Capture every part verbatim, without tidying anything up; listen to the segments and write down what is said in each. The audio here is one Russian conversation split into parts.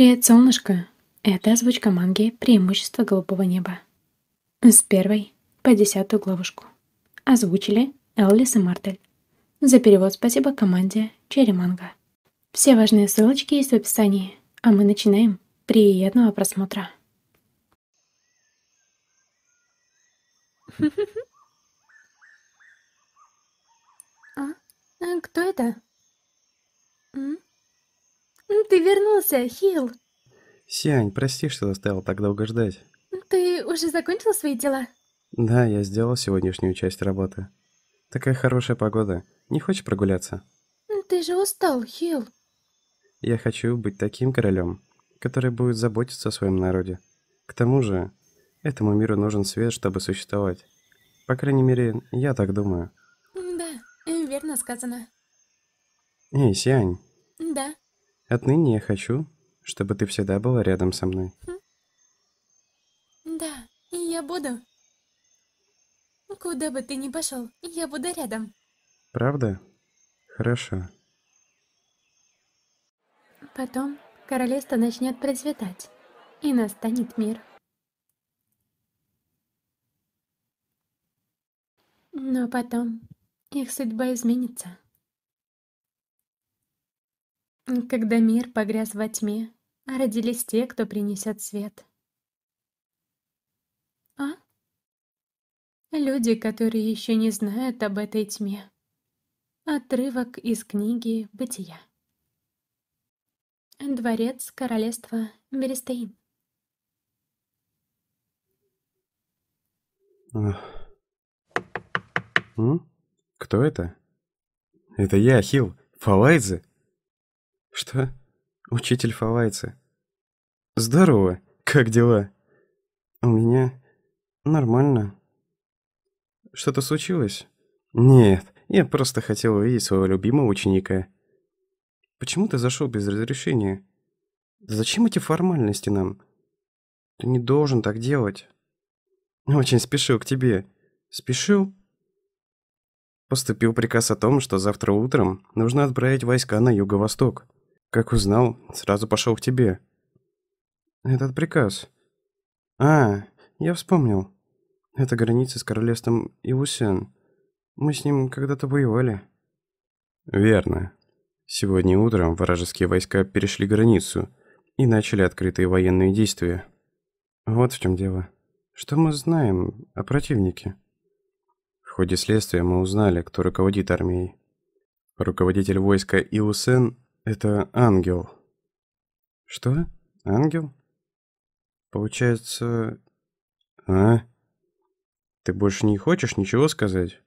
«Привет, солнышко!» — это озвучка манги «Преимущество голубого неба». С первой по десятую главушку. Озвучили Эллис и Мартель. За перевод спасибо команде Черри Манга. Все важные ссылочки есть в описании, а мы начинаем. Приятного просмотра! А? Кто это? Ты вернулся, Хил. Сиань, прости, что заставил так долго ждать. Ты уже закончил свои дела? Да, я сделал сегодняшнюю часть работы. Такая хорошая погода. Не хочешь прогуляться? Ты же устал, Хил. Я хочу быть таким королем, который будет заботиться о своем народе. К тому же, этому миру нужен свет, чтобы существовать. По крайней мере, я так думаю. Да, верно сказано. Эй, Сиань. Да. Отныне я хочу, чтобы ты всегда была рядом со мной. Да, и я буду. Куда бы ты ни пошел, я буду рядом. Правда? Хорошо. Потом королевство начнет процветать, и настанет мир. Но потом их судьба изменится. Когда мир погряз во тьме, родились те, кто принесет свет. А? Люди, которые еще не знают об этой тьме. Отрывок из книги «Бытия». Дворец королевства Берстейн. Кто это? Это я, Хил. Фалайдзе? Что? Учитель Фавайцы. Здорово! Как дела? У меня... нормально. Что-то случилось? Нет, я просто хотел увидеть своего любимого ученика. Почему ты зашел без разрешения? Зачем эти формальности нам? Ты не должен так делать. Очень спешил к тебе. Спешил? Поступил приказ о том, что завтра утром нужно отправить войска на юго-восток. Как узнал, сразу пошел к тебе. Этот приказ. А, я вспомнил. Это граница с королевством Иусен. Мы с ним когда-то воевали. Верно. Сегодня утром вражеские войска перешли границу и начали открытые военные действия. Вот в чем дело. Что мы знаем о противнике? В ходе следствия мы узнали, кто руководит армией. Руководитель войска Илусейн — это ангел. Что? Ангел? Получается... А? Ты больше не хочешь ничего сказать?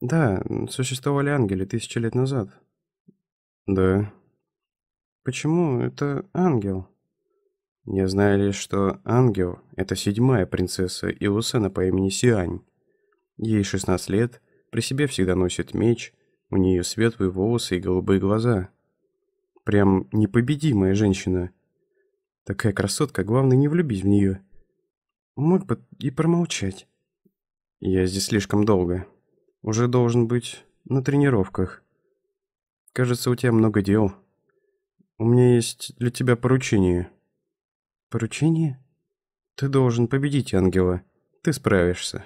Да, существовали ангели тысячи лет назад. Да. Почему это ангел? Я знаю лишь, что ангел — это седьмая принцесса Илусейна по имени Сиань. Ей шестнадцать лет, при себе всегда носит меч, у нее светлые волосы и голубые глаза. Прям непобедимая женщина. Такая красотка, главное не влюбить в нее. Мог бы и промолчать. Я здесь слишком долго. Уже должен быть на тренировках. Кажется, у тебя много дел. У меня есть для тебя поручение. Поручение? Ты должен победить ангела. Ты справишься.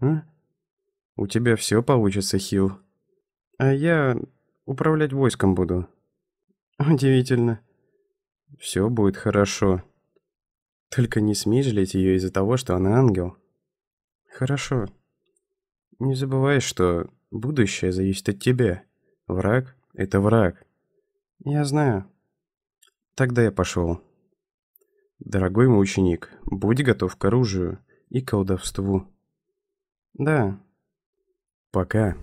А? У тебя все получится, Хил. А я управлять войском буду. Удивительно. Все будет хорошо. Только не смей жалеть ее из-за того, что она ангел. Хорошо. Не забывай, что будущее зависит от тебя. Враг — это враг. Я знаю. Тогда я пошел. Дорогой мой ученик, будь готов к оружию и колдовству. Да. Пока.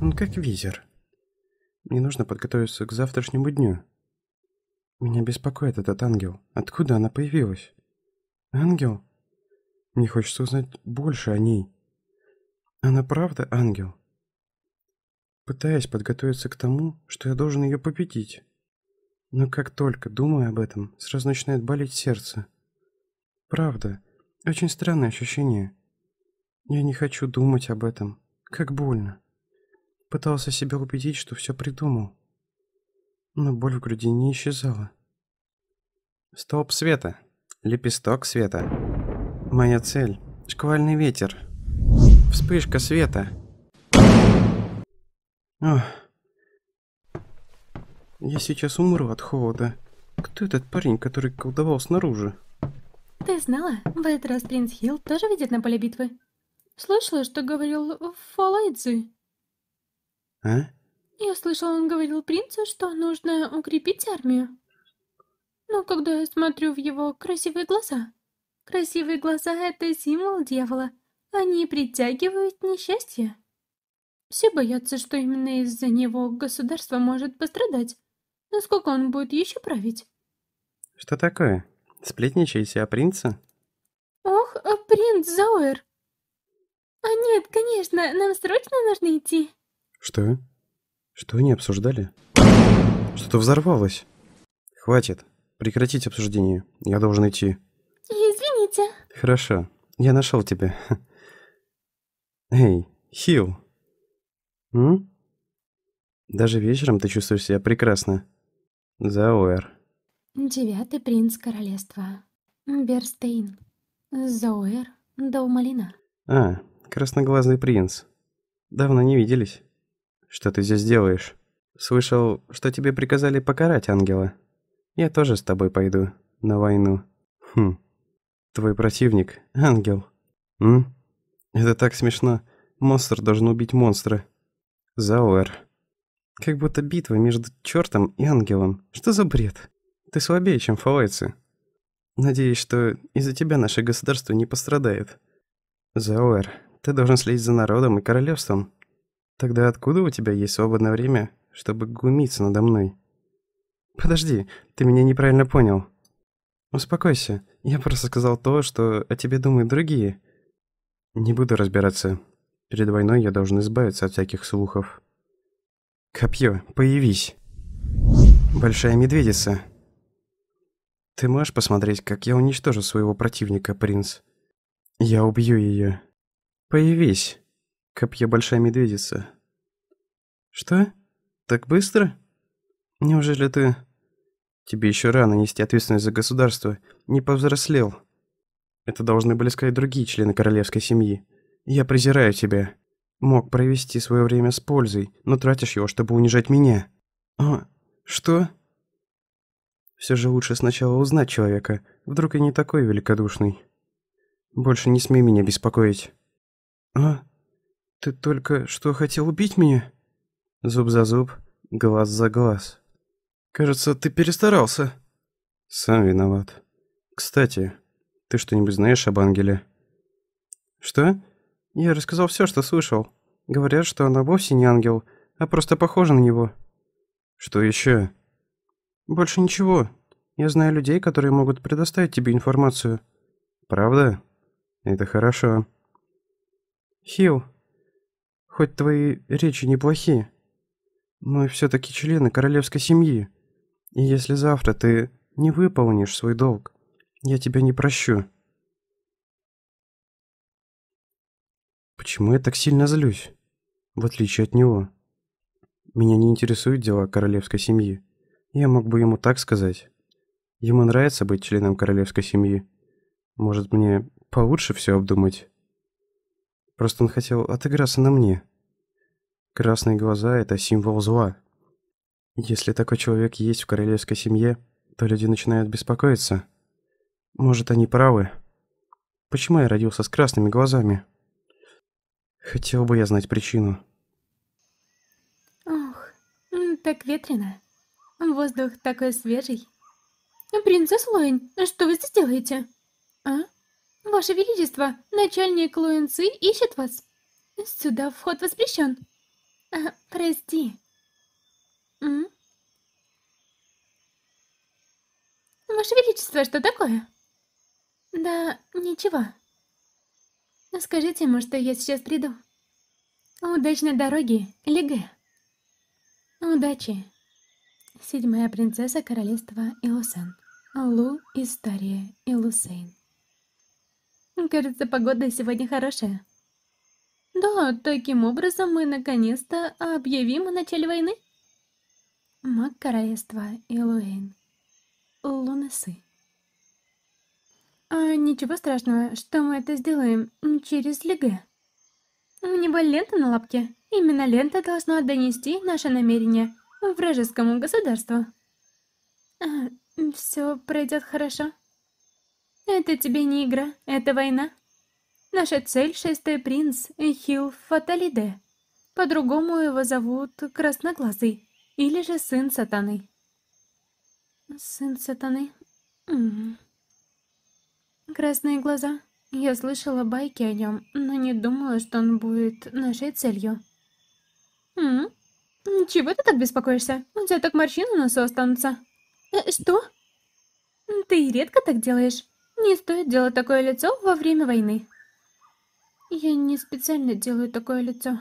Он как визер. Мне нужно подготовиться к завтрашнему дню. Меня беспокоит этот ангел. Откуда она появилась? Ангел? Мне хочется узнать больше о ней. Она правда ангел? Пытаясь подготовиться к тому, что я должен ее победить. Но как только думаю об этом, сразу начинает болеть сердце. Правда. Очень странное ощущение. Я не хочу думать об этом. Как больно. Пытался себя убедить, что все придумал. но боль в груди не исчезала. Столб света. Лепесток света. Моя цель. Шквальный ветер. Вспышка света. Ох. Я сейчас умру от холода. Кто этот парень, который колдовал снаружи? Ты знала? В этот раз принц Хил тоже видит на поле битвы. Слышала, что говорил Фалайдзе? А? Я слышала, он говорил принцу, что нужно укрепить армию. Но когда я смотрю в его красивые глаза... Красивые глаза — это символ дьявола. Они притягивают несчастье. Все боятся, что именно из-за него государство может пострадать. Насколько он будет еще править? Что такое? Сплетничаете о принце? Ох, принц Зауэр. А нет, конечно, нам срочно нужно идти. Что? Что они обсуждали? Что-то взорвалось. Хватит. Прекратить обсуждение. Я должен идти. Извините. Хорошо. Я нашел тебя. Эй, Хил. М? Даже вечером ты чувствуешь себя прекрасно. Зауэр. Девятый принц королевства. Берстейн. Зауэр. Даумалина. А, красноглазый принц. Давно не виделись. Что ты здесь делаешь? Слышал, что тебе приказали покарать ангела. Я тоже с тобой пойду на войну. Хм. Твой противник — ангел. М? Это так смешно. Монстр должен убить монстра. Зауэр. Как будто битва между чертом и ангелом. Что за бред? Ты слабее, чем фавайцы. Надеюсь, что из-за тебя наше государство не пострадает. Зауэр, ты должен следить за народом и королевством. Тогда откуда у тебя есть свободное время, чтобы глумиться надо мной? Подожди, ты меня неправильно понял. Успокойся, я просто сказал то, что о тебе думают другие. Не буду разбираться. Перед войной я должен избавиться от всяких слухов. Копье, появись. Большая медведица. Ты можешь посмотреть, как я уничтожу своего противника, принц? Я убью ее. Появись. Копье Большая Медведица. Что? Так быстро? Неужели ты... Тебе еще рано нести ответственность за государство. Не повзрослел. Это должны были сказать другие члены королевской семьи. Я презираю тебя. Мог провести свое время с пользой, но тратишь его, чтобы унижать меня. О, что? Все же лучше сначала узнать человека. Вдруг и не такой великодушный. Больше не смей меня беспокоить. А? Ты только что хотел убить меня? Зуб за зуб, глаз за глаз. Кажется, ты перестарался. Сам виноват. Кстати, ты что-нибудь знаешь об ангеле? Что? Я рассказал все, что слышал. Говорят, что она вовсе не ангел, а просто похожа на него. Что еще? Больше ничего. Я знаю людей, которые могут предоставить тебе информацию. Правда? Это хорошо. Хил. Хоть твои речи неплохие, мы все-таки члены королевской семьи. И если завтра ты не выполнишь свой долг, я тебя не прощу. Почему я так сильно злюсь, в отличие от него? Меня не интересуют дела королевской семьи. Я мог бы ему так сказать. Ему нравится быть членом королевской семьи. Может, мне получше все обдумать? Просто он хотел отыграться на мне. Красные глаза — это символ зла. Если такой человек есть в королевской семье, то люди начинают беспокоиться. Может, они правы? Почему я родился с красными глазами? Хотел бы я знать причину. Ох, так ветрено. Воздух такой свежий. Принцесса Луэн, что вы здесь делаете? А? Ваше Величество, начальник Луэн-сы ищет вас. Сюда вход воспрещен. А, прости. М? Ваше Величество, что такое? Да, ничего. Скажите ему, что я сейчас приду. Удачной дороги, Легэ. Удачи. Седьмая принцесса королевства Иусен. Лу, история Илусейн. Кажется, погода сегодня хорошая. Да, таким образом мы наконец-то объявим о начале войны. Маг королевства Элуэйн. Лунасы. А ничего страшного, что мы это сделаем через Легэ. У него лента на лапке. Именно лента должна донести наше намерение вражескому государству. А, все пройдет хорошо. Это тебе не игра, это война. Наша цель — шестой принц Хил Фаталиде. По-другому его зовут Красноглазый, или же Сын Сатаны. Сын Сатаны. М-м. Красные глаза. Я слышала байки о нем, но не думала, что он будет нашей целью. М-м. Чего ты так беспокоишься? У тебя так морщины на носу останутся. Э, что? Ты редко так делаешь. Не стоит делать такое лицо во время войны. Я не специально делаю такое лицо.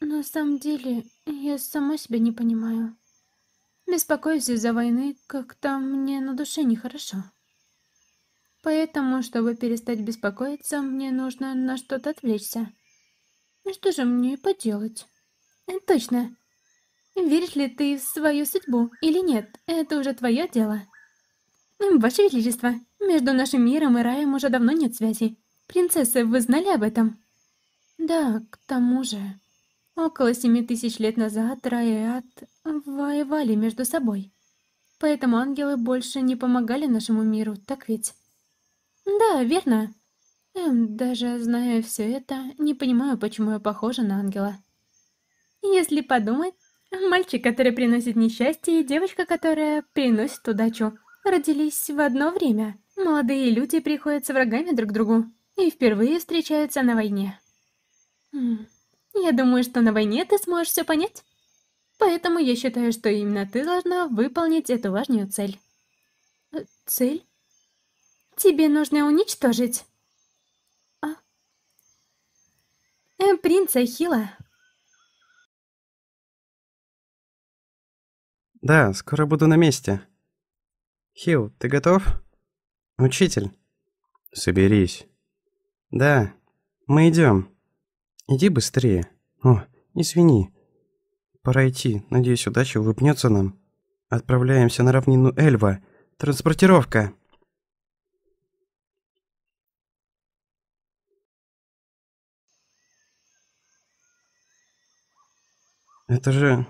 На самом деле, я сама себя не понимаю. Беспокоюсь из-за войны, как-то мне на душе нехорошо. Поэтому, чтобы перестать беспокоиться, мне нужно на что-то отвлечься. Что же мне поделать? Точно. Веришь ли ты в свою судьбу или нет, это уже твое дело. Ваше Величество, между нашим миром и раем уже давно нет связи. Принцессы, вы знали об этом? Да, к тому же. Около семи тысяч лет назад рай и ад воевали между собой. Поэтому ангелы больше не помогали нашему миру, так ведь? Да, верно. Даже зная все это, не понимаю, почему я похожа на ангела. Если подумать, мальчик, который приносит несчастье, и девочка, которая приносит удачу, родились в одно время. Молодые люди приходятся врагами друг к другу. И впервые встречаются на войне. Я думаю, что на войне ты сможешь все понять. Поэтому я считаю, что именно ты должна выполнить эту важную цель. Цель? Тебе нужно уничтожить. А? Принца Хила. Да, скоро буду на месте. Хил, ты готов? Учитель. Соберись. Да, мы идем. Иди быстрее. О, извини. Пора идти. Надеюсь, удача улыбнется нам. Отправляемся на равнину Эльва. Транспортировка. Это же...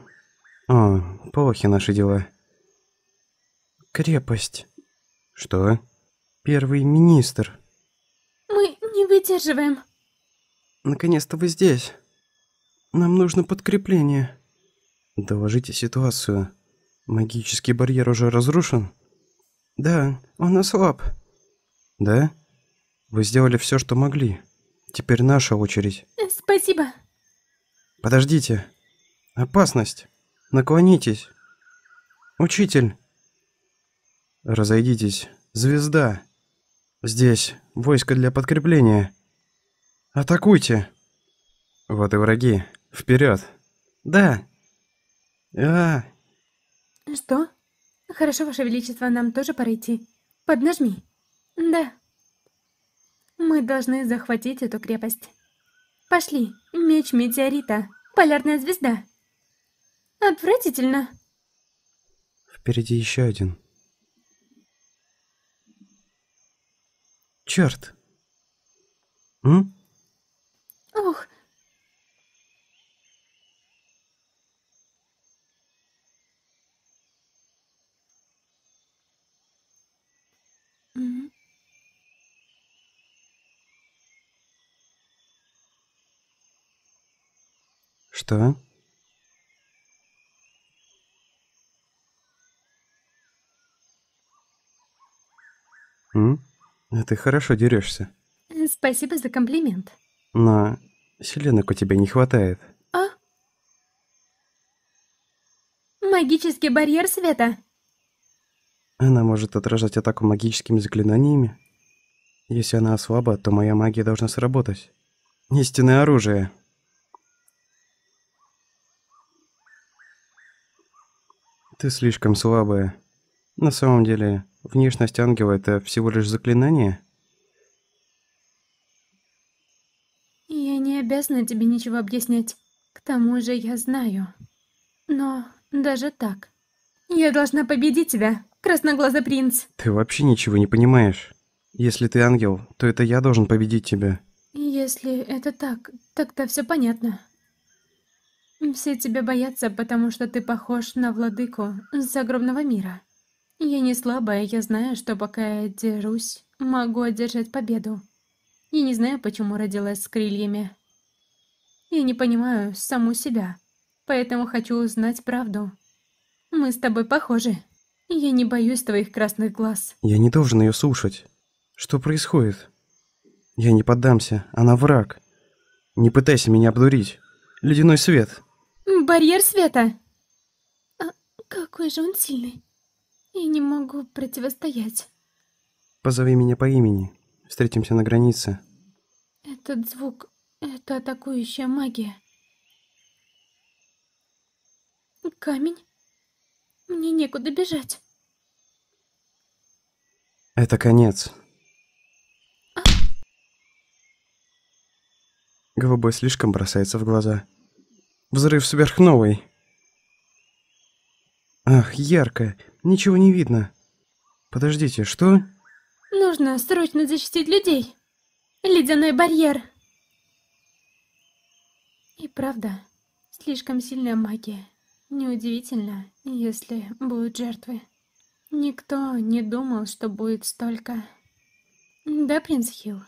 О, плохи наши дела. Крепость. Что? Первый министр. Мы не выдерживаем. Наконец-то вы здесь. Нам нужно подкрепление. Доложите ситуацию. Магический барьер уже разрушен? Да, он ослаб. Да? Вы сделали все, что могли. Теперь наша очередь. Спасибо. Подождите. Опасность. Наклонитесь. Учитель. Разойдитесь. Звезда. Здесь войско для подкрепления. Атакуйте! Вот и враги. Вперед! Да! А! Что? Хорошо, Ваше Величество, нам тоже пора идти. Поднажми. Да. Мы должны захватить эту крепость. Пошли. Меч метеорита. Полярная звезда. Отвратительно. Впереди еще один. Черт! М? Ох. Mm-hmm. Что? М? А ты хорошо дерешься. Спасибо за комплимент. Но селенок у тебя не хватает. А? Магический барьер света. Она может отражать атаку магическими заклинаниями. Если она ослаба, то моя магия должна сработать. Истинное оружие. Ты слишком слабая. На самом деле, внешность ангела — это всего лишь заклинание. Я не обязана тебе ничего объяснять. К тому же я знаю. Но Даже так. Я должна победить тебя, красноглазый принц. Ты вообще ничего не понимаешь. Если ты ангел, то это я должен победить тебя. Если это так, тогда все понятно. Все тебя боятся, потому что ты похож на владыку загробного мира. Я не слабая, я знаю, что пока я дерусь, могу одержать победу. Я не знаю, почему родилась с крыльями. Я не понимаю саму себя, поэтому хочу узнать правду. Мы с тобой похожи. Я не боюсь твоих красных глаз. Я не должен ее слушать. Что происходит? Я не поддамся, она враг. Не пытайся меня обдурить. Ледяной свет. Барьер света. А какой же он сильный. Я не могу противостоять. Позови меня по имени. Встретимся на границе. Этот звук... Это атакующая магия. Камень? Мне некуда бежать. Это конец. А... Голубой слишком бросается в глаза. Взрыв сверхновый. Ах, ярко. Ничего не видно. Подождите, что? Нужно срочно защитить людей. Ледяной барьер. И правда, слишком сильная магия. Неудивительно, если будут жертвы. Никто не думал, что будет столько. Да, принц Хил?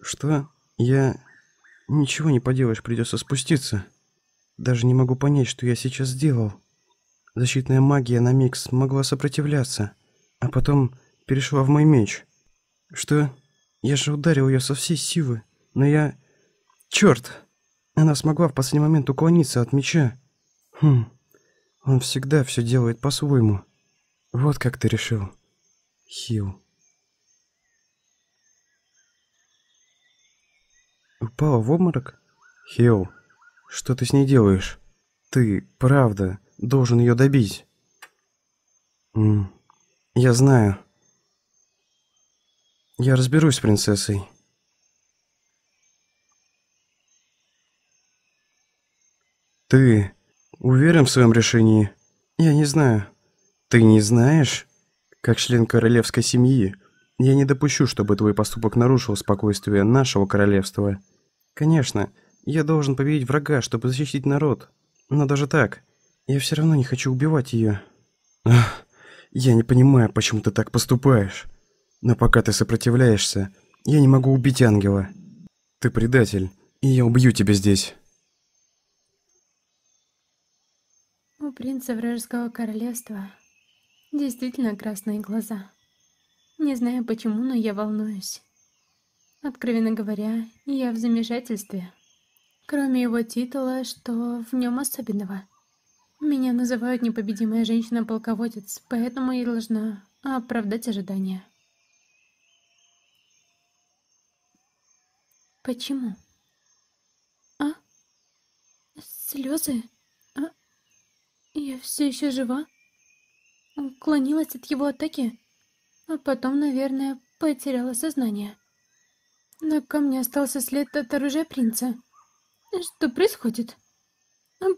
Что? Я... Ничего не поделаешь, придется спуститься. Даже не могу понять, что я сейчас сделал. Защитная магия на миг смогла сопротивляться, а потом перешла в мой меч. Что? Я же ударил ее со всей силы, но я... Черт! Она смогла в последний момент уклониться от меча. Хм, он всегда все делает по-своему. Вот как ты решил, Хил. Упала в обморок? Хил, что ты с ней делаешь? Ты, правда, должен ее добить. М-м, я знаю. Я разберусь с принцессой. Ты уверен в своем решении? Я не знаю. Ты не знаешь? Как член королевской семьи, я не допущу, чтобы твой поступок нарушил спокойствие нашего королевства. Конечно, я должен победить врага, чтобы защитить народ. Но даже так, я все равно не хочу убивать ее. Ах, я не понимаю, почему ты так поступаешь. Но пока ты сопротивляешься, я не могу убить ангела. Ты предатель, и я убью тебя здесь. У принца вражеского королевства действительно красные глаза. Не знаю почему, но я волнуюсь. Откровенно говоря, я в замешательстве. Кроме его титула, что в нем особенного? Меня называют непобедимая женщина-полководец, поэтому я должна оправдать ожидания. Почему? А? Слезы? А? Я все еще жива? Уклонилась от его атаки, а потом, наверное, потеряла сознание. На камне остался след от оружия принца. Что происходит?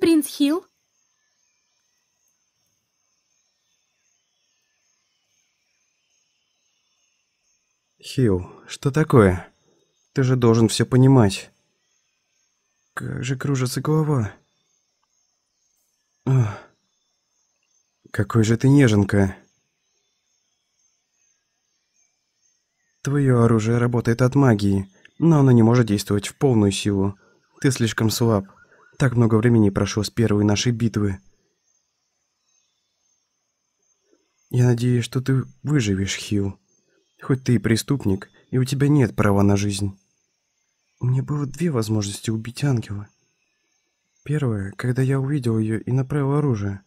Принц Хил? Хил, что такое? Ты же должен все понимать. Как же кружится голова. Ох, какой же ты неженка. Твое оружие работает от магии, но оно не может действовать в полную силу. Ты слишком слаб. Так много времени прошло с первой нашей битвы. Я надеюсь, что ты выживешь, Хил. Хоть ты и преступник, и у тебя нет права на жизнь. У меня было две возможности убить ангела. Первая, когда я увидел ее и направил оружие.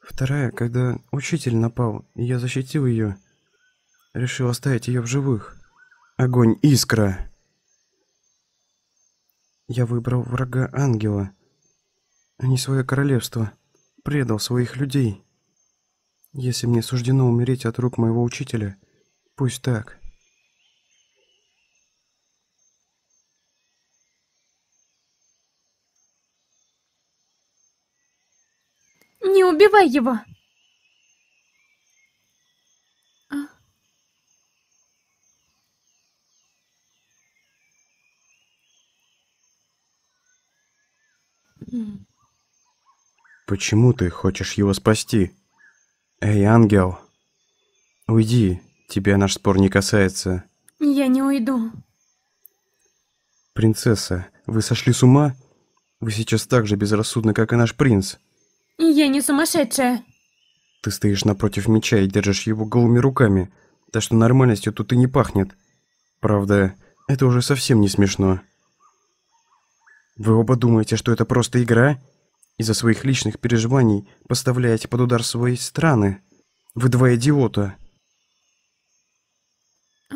Вторая, когда учитель напал, и я защитил ее. Решил оставить ее в живых. Огонь искра. Я выбрал врага ангела, а не свое королевство. Предал своих людей. Если мне суждено умереть от рук моего учителя, пусть так. убивай его! А? Почему ты хочешь его спасти? Эй, ангел, уйди, тебя наш спор не касается. Я не уйду. Принцесса, вы сошли с ума? Вы сейчас так же безрассудны, как и наш принц. Я не сумасшедшая. Ты стоишь напротив меча и держишь его голыми руками, так что нормальностью тут и не пахнет. Правда, это уже совсем не смешно. Вы оба думаете, что это просто игра? Из-за своих личных переживаний поставляете под удар свои страны. Вы два идиота. А?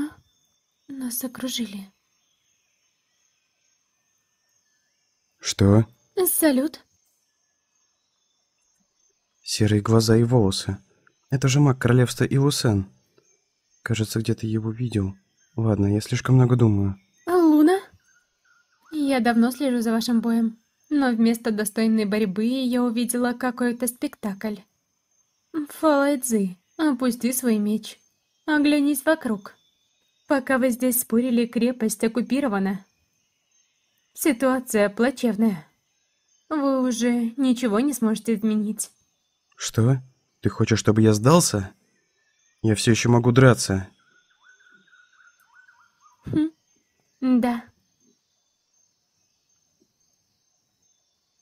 Нас окружили. Что? Салют. Серые глаза и волосы. Это же маг королевства Иусен. Кажется, где-то его видел. Ладно, я слишком много думаю. Луна? Я давно слежу за вашим боем. Но вместо достойной борьбы я увидела какой-то спектакль. Фалайдзе, опусти свой меч. Оглянись вокруг. Пока вы здесь спорили, крепость оккупирована. Ситуация плачевная. Вы уже ничего не сможете изменить. Что? Ты хочешь, чтобы я сдался? Я все еще могу драться. Хм. Да.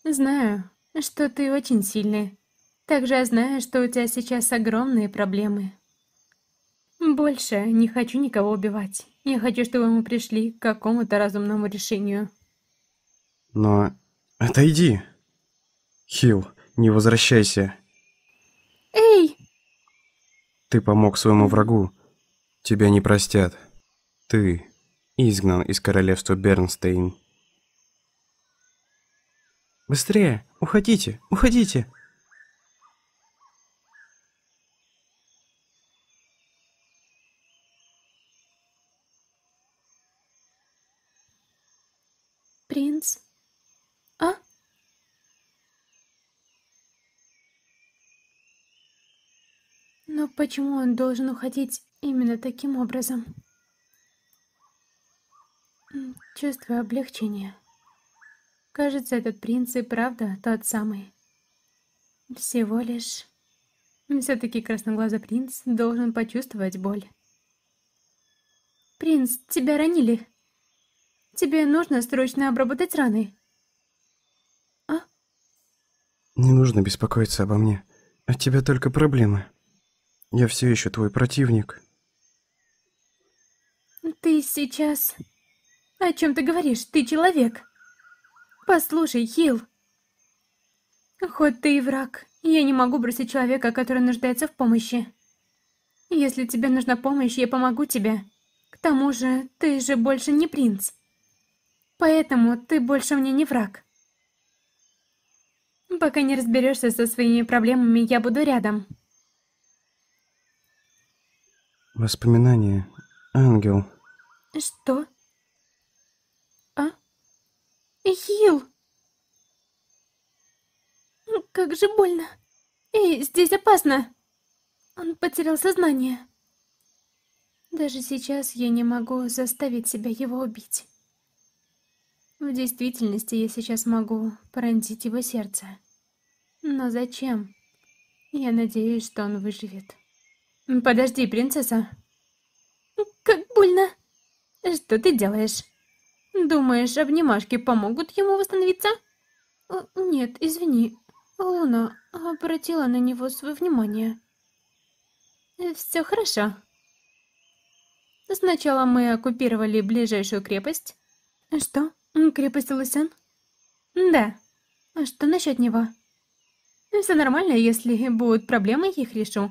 Знаю, что ты очень сильный. Также знаю, что у тебя сейчас огромные проблемы. Больше не хочу никого убивать. Я хочу, чтобы мы пришли к какому-то разумному решению. Но... отойди. Хил, не возвращайся. Эй! Ты помог своему врагу. Тебя не простят. Ты изгнан из королевства Берстейн. Быстрее! Уходите! Уходите! Принц? А? Но почему он должен уходить именно таким образом? Чувствую облегчение. Кажется, этот принц и правда тот самый. Всего лишь... Все-таки красноглазый принц должен почувствовать боль. Принц, тебя ранили. Тебе нужно срочно обработать раны. А? Не нужно беспокоиться обо мне. От тебя только проблемы. Я все еще твой противник. Ты сейчас... О чем ты говоришь? Ты человек. Послушай, Хил, хоть ты и враг, я не могу бросить человека, который нуждается в помощи. Если тебе нужна помощь, я помогу тебе. К тому же, ты же больше не принц. Поэтому ты больше мне не враг. Пока не разберешься со своими проблемами, я буду рядом. Воспоминания, ангел. Что? Хил! Как же больно. Эй, здесь опасно. Он потерял сознание. Даже сейчас я не могу заставить себя его убить. В действительности я сейчас могу пронзить его сердце. Но зачем? Я надеюсь, что он выживет. Подожди, принцесса. Как больно. Что ты делаешь? Думаешь, обнимашки помогут ему восстановиться? Нет, извини. Луна обратила на него свое внимание. Все хорошо. Сначала мы оккупировали ближайшую крепость. Что? Крепость Лысен? Да. А что насчет него? Все нормально, если будут проблемы, я их решу.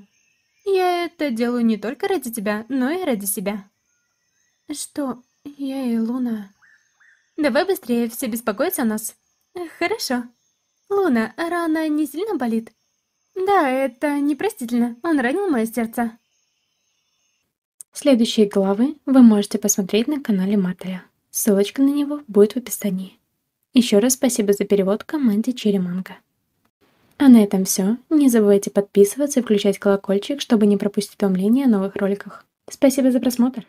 Я это делаю не только ради тебя, но и ради себя. Что? Я и Луна... Давай быстрее, все беспокоятся о нас. Хорошо. Луна, рана не сильно болит? Да, это непростительно. Он ранил мое сердце. Следующие главы вы можете посмотреть на канале Мартеля. Ссылочка на него будет в описании. Еще раз спасибо за перевод команде Черри Манга. А на этом все. Не забывайте подписываться и включать колокольчик, чтобы не пропустить уведомления о новых роликах. Спасибо за просмотр!